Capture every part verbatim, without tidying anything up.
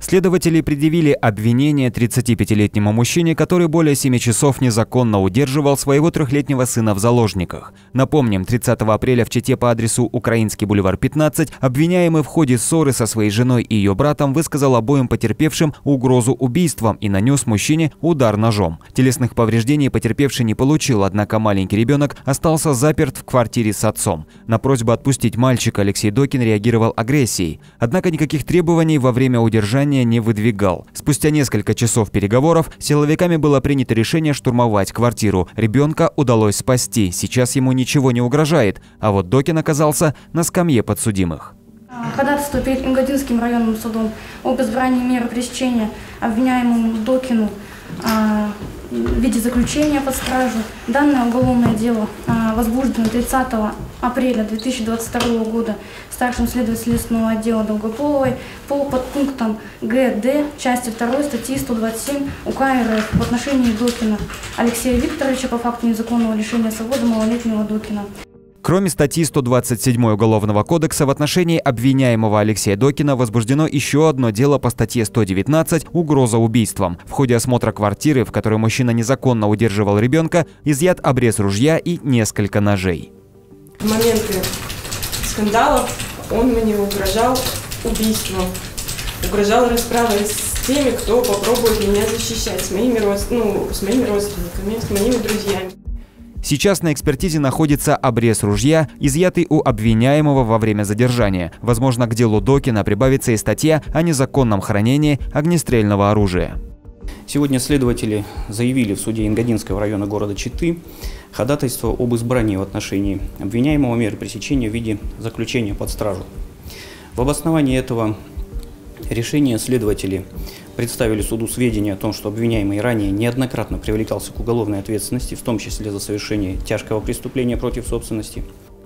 Следователи предъявили обвинение тридцатипятилетнему мужчине, который более семи часов незаконно удерживал своего трехлетнего сына в заложниках. Напомним, тридцатого апреля в Чите по адресу Украинский бульвар пятнадцать обвиняемый в ходе ссоры со своей женой и ее братом высказал обоим потерпевшим угрозу убийством и нанес мужчине удар ножом. Телесных повреждений потерпевший не получил, однако маленький ребенок остался заперт в квартире с отцом. На просьбу отпустить мальчика Алексей Докин реагировал агрессией, однако никаких требований во время удержания не выдвигал. Спустя несколько часов переговоров силовиками было принято решение штурмовать квартиру. Ребенка удалось спасти, сейчас ему ничего не угрожает, а вот Докин оказался на скамье подсудимых. Ходатайство перед Ингодинским районным судом об избрании меры пресечения обвиняемому Докину а, в виде заключения под стражу. Данное уголовное дело а, возбуждено тридцатого апреля две тысячи двадцать второго года старшим следователем Следственного отдела Долгополовой по подпунктам ГД части второй статьи сто двадцать семь УК РФ в отношении Докина Алексея Викторовича по факту незаконного лишения свободы малолетнего Докина. Кроме статьи сто двадцать семь Уголовного кодекса в отношении обвиняемого Алексея Докина возбуждено еще одно дело по статье сто девятнадцать «Угроза убийством». В ходе осмотра квартиры, в которой мужчина незаконно удерживал ребенка, изъят обрез ружья и несколько ножей. В моменты скандалов он мне угрожал убийством, угрожал расправой с теми, кто попробует меня защищать, с моими, родств... ну, с моими родственниками, с моими друзьями. Сейчас на экспертизе находится обрез ружья, изъятый у обвиняемого во время задержания. Возможно, к делу Докина прибавится и статья о незаконном хранении огнестрельного оружия. Сегодня следователи заявили в суде Ингодинского района города Читы ходатайство об избрании в отношении обвиняемого меры пресечения в виде заключения под стражу. В обосновании этого решения следователи представили суду сведения о том, что обвиняемый ранее неоднократно привлекался к уголовной ответственности, в том числе за совершение тяжкого преступления против собственности.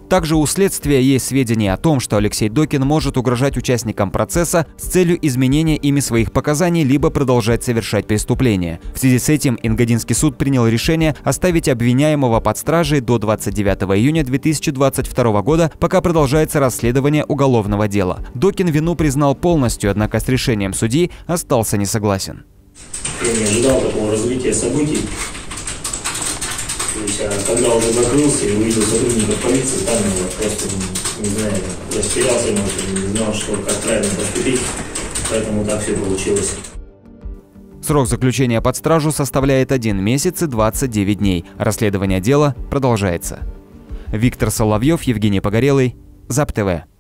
Также у следствия есть сведения о том, что Алексей Докин может угрожать участникам процесса с целью изменения ими своих показаний либо продолжать совершать преступления. В связи с этим Ингодинский суд принял решение оставить обвиняемого под стражей до двадцать девятого июня две тысячи двадцать второго года, пока продолжается расследование уголовного дела. Докин вину признал полностью, однако с решением судьи остался не согласен. Я не ожидал такого развития событий. То есть, а когда уже закрылся и увидел сотрудников полиции, там его просто, не знаю, растерялся, может, не знал, что, как правильно поступить, поэтому так все получилось. Срок заключения под стражу составляет один месяц и двадцать девять дней. Расследование дела продолжается. Виктор Соловьев, Евгений Погорелый, ЗАП-ТВ.